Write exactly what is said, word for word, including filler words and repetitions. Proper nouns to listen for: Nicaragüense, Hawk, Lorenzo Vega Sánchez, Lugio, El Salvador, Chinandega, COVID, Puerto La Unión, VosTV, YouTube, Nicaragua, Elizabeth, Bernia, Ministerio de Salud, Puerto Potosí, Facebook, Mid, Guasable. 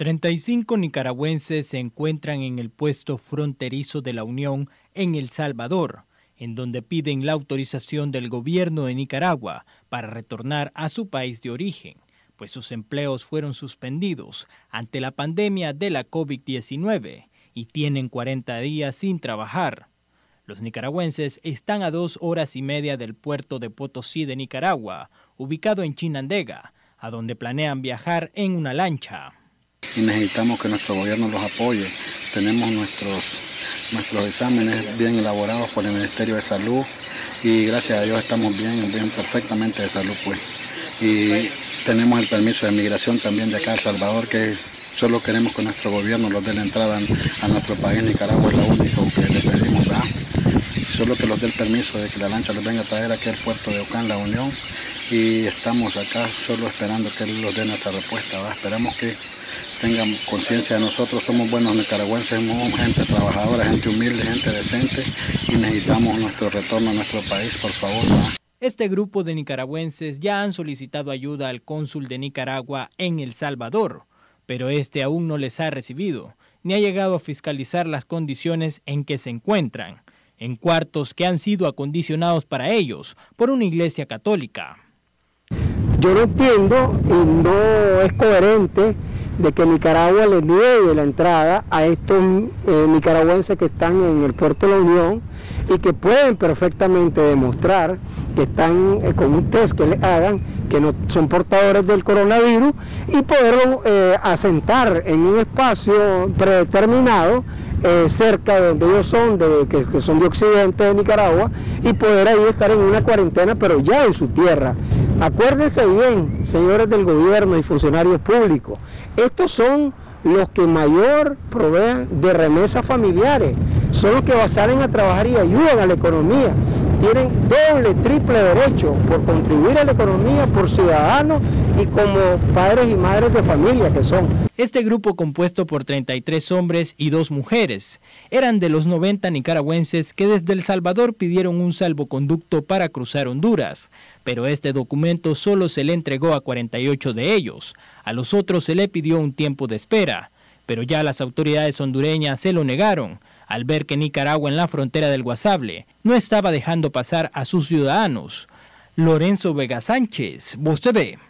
treinta y cinco nicaragüenses se encuentran en el puesto fronterizo de La Unión en El Salvador, en donde piden la autorización del gobierno de Nicaragua para retornar a su país de origen, pues sus empleos fueron suspendidos ante la pandemia de la COVID diecinueve y tienen cuarenta días sin trabajar. Los nicaragüenses están a dos horas y media del puerto de Potosí de Nicaragua, ubicado en Chinandega, a donde planean viajar en una lancha. Y necesitamos que nuestro gobierno los apoye. Tenemos nuestros, nuestros exámenes bien elaborados por el Ministerio de Salud y gracias a Dios estamos bien, bien perfectamente de salud, pues. Y tenemos el permiso de migración también de acá a El Salvador, que solo queremos que nuestro gobierno los dé la entrada a nuestro país. Nicaragua es lo único que le pedimos, ¿verdad? Solo que los dé el permiso de que la lancha los venga a traer aquí al puerto de Ocán, La Unión, y estamos acá solo esperando que los den nuestra respuesta, ¿verdad? Esperamos que tengan conciencia de nosotros, somos buenos nicaragüenses, somos gente trabajadora, gente humilde, gente decente, y necesitamos nuestro retorno a nuestro país, por favor, ¿verdad? Este grupo de nicaragüenses ya han solicitado ayuda al cónsul de Nicaragua en El Salvador, pero este aún no les ha recibido, ni ha llegado a fiscalizar las condiciones en que se encuentran, en cuartos que han sido acondicionados para ellos por una iglesia católica. Yo no entiendo y no es coherente de que Nicaragua le niegue la entrada a estos eh, nicaragüenses que están en el puerto de La Unión y que pueden perfectamente demostrar que están eh, con un test que les hagan, que no son portadores del coronavirus, y poderlo eh, asentar en un espacio predeterminado Eh, cerca de donde ellos son, de, que, que son de occidente de Nicaragua, y poder ahí estar en una cuarentena, pero ya en su tierra. Acuérdense bien, señores del gobierno y funcionarios públicos, estos son los que mayor proveen de remesas familiares, son los que salen a trabajar y ayudan a la economía, tienen doble, triple derecho por contribuir a la economía, por ciudadanos y como padres y madres de familia que son. Este grupo, compuesto por treinta y tres hombres y dos mujeres, eran de los noventa nicaragüenses que desde El Salvador pidieron un salvoconducto para cruzar Honduras, pero este documento solo se le entregó a cuarenta y ocho de ellos. A los otros se le pidió un tiempo de espera, pero ya las autoridades hondureñas se lo negaron, al ver que Nicaragua en la frontera del Guasable no estaba dejando pasar a sus ciudadanos. Lorenzo Vega Sánchez, VosTV.